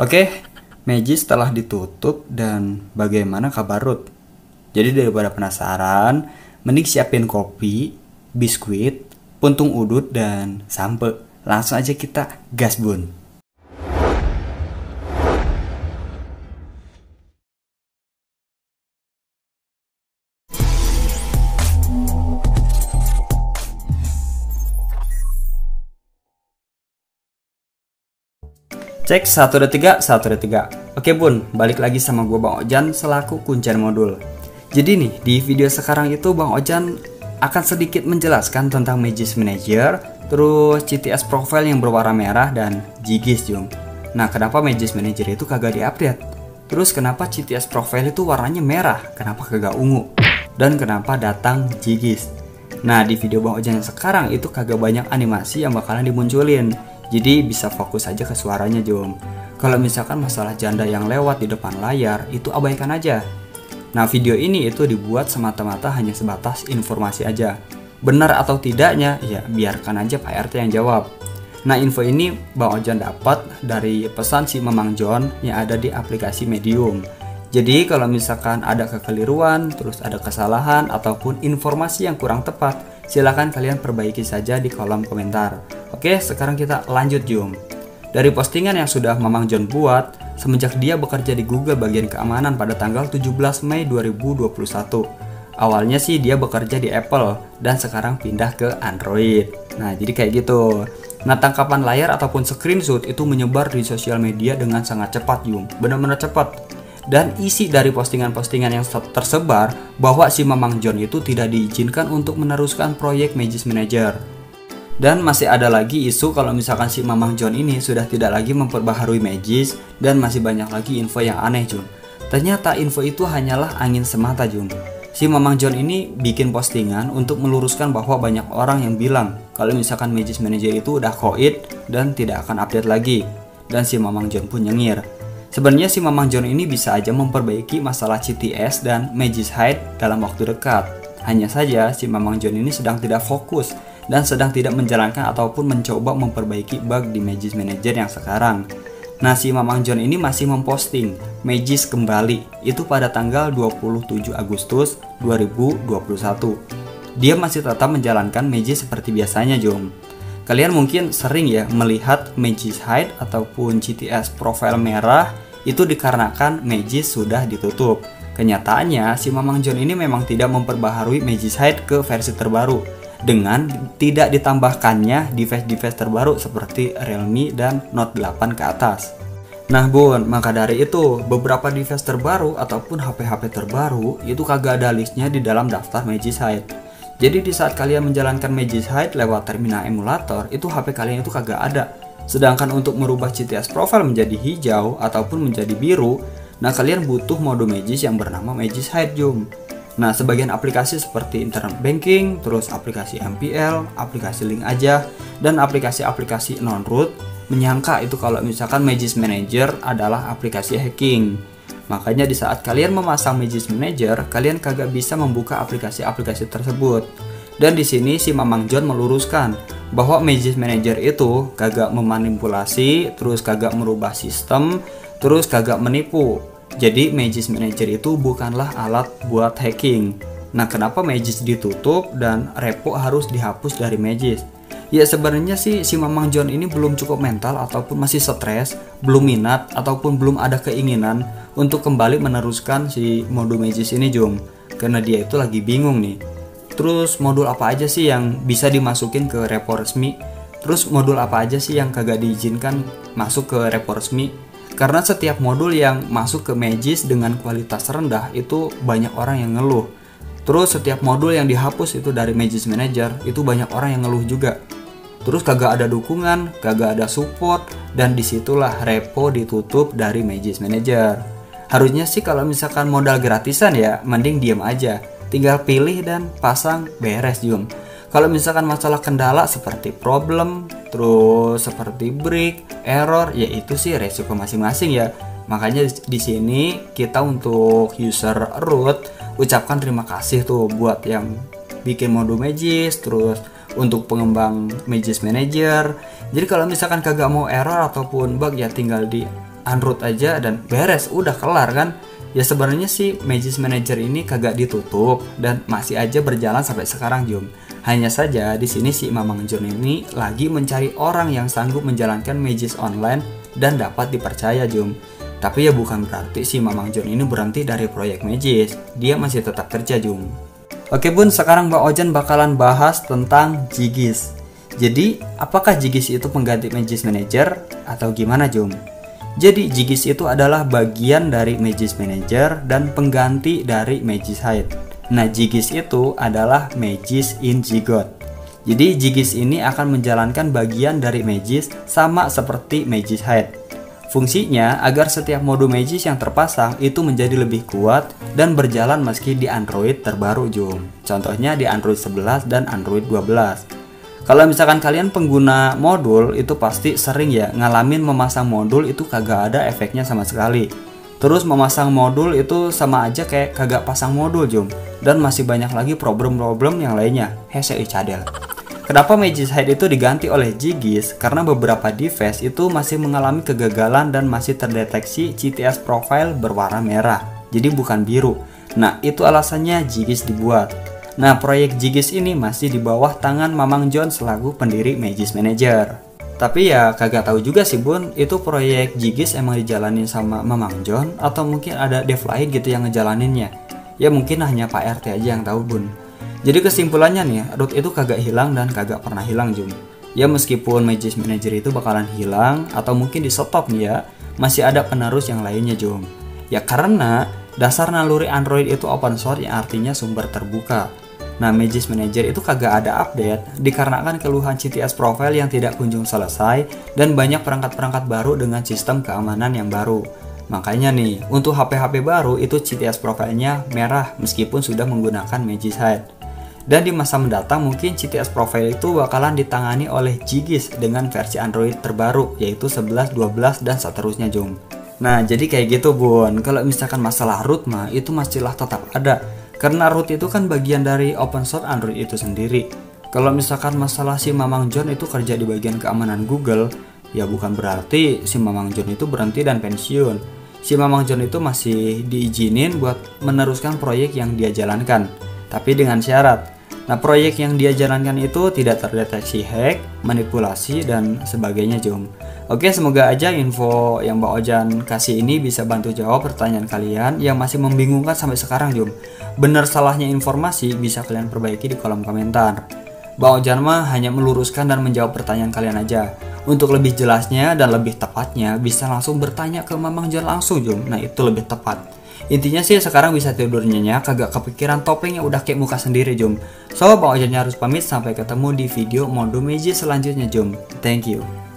Oke, Magisk telah ditutup. Dan bagaimana kabar Ruth? Jadi daripada penasaran, mending siapin kopi, biskuit, puntung udut, dan sampe. Langsung aja kita gas bun. Cek 1 2 3 1 2 3. Oke bun, balik lagi sama gue Bang Ojan selaku kuncen modul. Jadi nih di video sekarang itu Bang Ojan akan sedikit menjelaskan tentang Magisk Manager, terus CTS Profile yang berwarna merah dan Zygisk. Nah, kenapa Magisk Manager itu kagak diupdate? Terus kenapa CTS Profile itu warnanya merah? Kenapa kagak ungu? Dan kenapa datang Zygisk? Nah, di video Bang Ojan sekarang itu kagak banyak animasi yang bakalan dimunculin. Jadi bisa fokus aja ke suaranya Jom. Kalau misalkan masalah janda yang lewat di depan layar itu abaikan aja. Nah, video ini itu dibuat semata-mata hanya sebatas informasi aja. Benar atau tidaknya ya biarkan aja Pak RT yang jawab. Nah, info ini Bang Ojan dapat dari pesan si Memang John yang ada di aplikasi Medium. Jadi kalau misalkan ada kekeliruan, terus ada kesalahan ataupun informasi yang kurang tepat, silahkan kalian perbaiki saja di kolom komentar. Oke, sekarang kita lanjut Jom. Dari postingan yang sudah Memang John buat semenjak dia bekerja di Google bagian keamanan pada tanggal 17 Mei 2021. Awalnya sih dia bekerja di Apple dan sekarang pindah ke Android. Nah, jadi kayak gitu. Nah, tangkapan layar ataupun screenshot itu menyebar di sosial media dengan sangat cepat Jom. Benar-benar cepat. Dan isi dari postingan-postingan yang tersebar bahwa si Memang John itu tidak diizinkan untuk meneruskan proyek Magisk Manager. Dan masih ada lagi isu kalau misalkan si Memang John ini sudah tidak lagi memperbaharui Magisk, dan masih banyak lagi info yang aneh Jun. Ternyata info itu hanyalah angin semata Jun. Si Memang John ini bikin postingan untuk meluruskan bahwa banyak orang yang bilang kalau misalkan Magisk Manager itu udah koit dan tidak akan update lagi. Dan si Memang John pun nyengir. Sebenarnya si Memang John ini bisa aja memperbaiki masalah CTS dan Magisk Hide dalam waktu dekat. Hanya saja si Memang John ini sedang tidak fokus dan sedang tidak menjalankan ataupun mencoba memperbaiki bug di Magisk Manager yang sekarang. Nah, si Memang John ini masih memposting Magisk kembali itu pada tanggal 27 Agustus 2021. Dia masih tetap menjalankan Magisk seperti biasanya Jom. Kalian mungkin sering ya melihat Magisk Hide ataupun CTS Profile merah itu dikarenakan Magisk sudah ditutup. Kenyataannya si Memang John ini memang tidak memperbaharui Magisk Hide ke versi terbaru dengan tidak ditambahkannya device-device terbaru seperti Realme dan Note 8 ke atas. Nah bun, maka dari itu beberapa device terbaru ataupun HP-HP terbaru itu kagak ada listnya di dalam daftar Magisk Hide. Jadi di saat kalian menjalankan Magisk Hide lewat terminal emulator, itu HP kalian itu kagak ada. Sedangkan untuk merubah CTS Profile menjadi hijau ataupun menjadi biru, nah kalian butuh mode Magisk yang bernama Magisk Hide Jom. Nah, sebagian aplikasi seperti internet banking, terus aplikasi MPL, aplikasi link aja, dan aplikasi-aplikasi non-root menyangka itu kalau misalkan Magisk Manager adalah aplikasi hacking. Makanya di saat kalian memasang Magisk Manager, kalian kagak bisa membuka aplikasi-aplikasi tersebut. Dan di sini si Memang John meluruskan bahwa Magisk Manager itu kagak memanipulasi, terus kagak merubah sistem, terus kagak menipu. Jadi Magisk Manager itu bukanlah alat buat hacking. Nah, kenapa Magisk ditutup dan repo harus dihapus dari Magisk? Ya sebenarnya sih si Memang John ini belum cukup mental ataupun masih stres, belum minat ataupun belum ada keinginan untuk kembali meneruskan si modul Magisk ini Jom, karena dia itu lagi bingung nih. Terus modul apa aja sih yang bisa dimasukin ke repo resmi? Terus modul apa aja sih yang kagak diizinkan masuk ke repo resmi? Karena setiap modul yang masuk ke Magisk dengan kualitas rendah itu banyak orang yang ngeluh. Terus setiap modul yang dihapus itu dari Magisk Manager itu banyak orang yang ngeluh juga. Terus kagak ada dukungan, kagak ada support, dan disitulah repo ditutup dari Magisk Manager. Harusnya sih kalau misalkan modal gratisan ya mending diam aja, tinggal pilih dan pasang beres Jom. Kalau misalkan masalah kendala seperti problem, terus seperti break, error, ya itu sih resiko masing-masing ya. Makanya di sini kita untuk user root ucapkan terima kasih tuh buat yang bikin modul Magisk, terus untuk pengembang Magisk Manager. Jadi kalau misalkan kagak mau error ataupun bug ya tinggal di unroot aja dan beres, udah kelar kan. Ya sebenarnya sih Magisk Manager ini kagak ditutup dan masih aja berjalan sampai sekarang Jom. Hanya saja di sini si Mamang Jom ini lagi mencari orang yang sanggup menjalankan Magisk online dan dapat dipercaya Jom. Tapi ya bukan berarti si Mamang Jom ini berhenti dari proyek Magisk. Dia masih tetap kerja Jom. Oke Bun, sekarang Mbak Ojan bakalan bahas tentang Zygisk. Jadi apakah Zygisk itu pengganti Magisk Manager atau gimana Jom? Jadi Zygisk itu adalah bagian dari Magisk Manager dan pengganti dari Magisk Hide. Nah Zygisk itu adalah Magisk in Zygote. Jadi Zygisk ini akan menjalankan bagian dari Magisk sama seperti Magisk Hide. Fungsinya agar setiap mode Magisk yang terpasang itu menjadi lebih kuat dan berjalan meski di Android terbaru Jom. Contohnya di Android 11 dan Android 12. Kalau misalkan kalian pengguna modul itu pasti sering ya ngalamin memasang modul itu kagak ada efeknya sama sekali. Terus memasang modul itu sama aja kayak kagak pasang modul Jom. Dan masih banyak lagi problem-problem yang lainnya. Hesei cadel. Kenapa Magisk Hide itu diganti oleh Zygisk? Karena beberapa device itu masih mengalami kegagalan dan masih terdeteksi CTS Profile berwarna merah. Jadi bukan biru. Nah itu alasannya Zygisk dibuat. Nah, proyek Zygisk ini masih di bawah tangan Mamang John selaku pendiri Magisk Manager. Tapi ya kagak tahu juga sih Bun, itu proyek Zygisk emang dijalanin sama Mamang John atau mungkin ada dev lain gitu yang ngejalaninnya. Ya mungkin hanya Pak RT aja yang tahu Bun. Jadi kesimpulannya nih, root itu kagak hilang dan kagak pernah hilang Jum. Ya meskipun Magisk Manager itu bakalan hilang atau mungkin di stop nih ya, masih ada penerus yang lainnya Jum. Ya karena dasar naluri Android itu open source yang artinya sumber terbuka. Nah, Magisk Manager itu kagak ada update dikarenakan keluhan CTS Profile yang tidak kunjung selesai dan banyak perangkat-perangkat baru dengan sistem keamanan yang baru. Makanya nih, untuk HP-HP baru itu CTS Profile-nya merah meskipun sudah menggunakan Magisk Hide. Dan di masa mendatang mungkin CTS Profile itu bakalan ditangani oleh Zygisk dengan versi Android terbaru yaitu 11, 12, dan seterusnya Jom. Nah, jadi kayak gitu Bun, kalau misalkan masalah root mah itu masalah tetap ada. Karena root itu kan bagian dari open source Android itu sendiri. Kalau misalkan masalah si Mamang John itu kerja di bagian keamanan Google, ya bukan berarti si Mamang John itu berhenti dan pensiun. Si Mamang John itu masih diizinin buat meneruskan proyek yang dia jalankan, tapi dengan syarat. Nah, proyek yang dia jalankan itu tidak terdeteksi hack, manipulasi, dan sebagainya Jom. Oke, semoga aja info yang Mbak Ojan kasih ini bisa bantu jawab pertanyaan kalian yang masih membingungkan sampai sekarang Jom. Bener salahnya informasi bisa kalian perbaiki di kolom komentar. Mbak Ojan mah hanya meluruskan dan menjawab pertanyaan kalian aja. Untuk lebih jelasnya dan lebih tepatnya bisa langsung bertanya ke Mamang John langsung Jom. Nah itu lebih tepat. Intinya sih sekarang bisa tidur nyenyak, kagak kepikiran topengnya udah kayak muka sendiri Jom. So Mbak Ojannya harus pamit, sampai ketemu di video mode Magisk selanjutnya Jom. Thank you.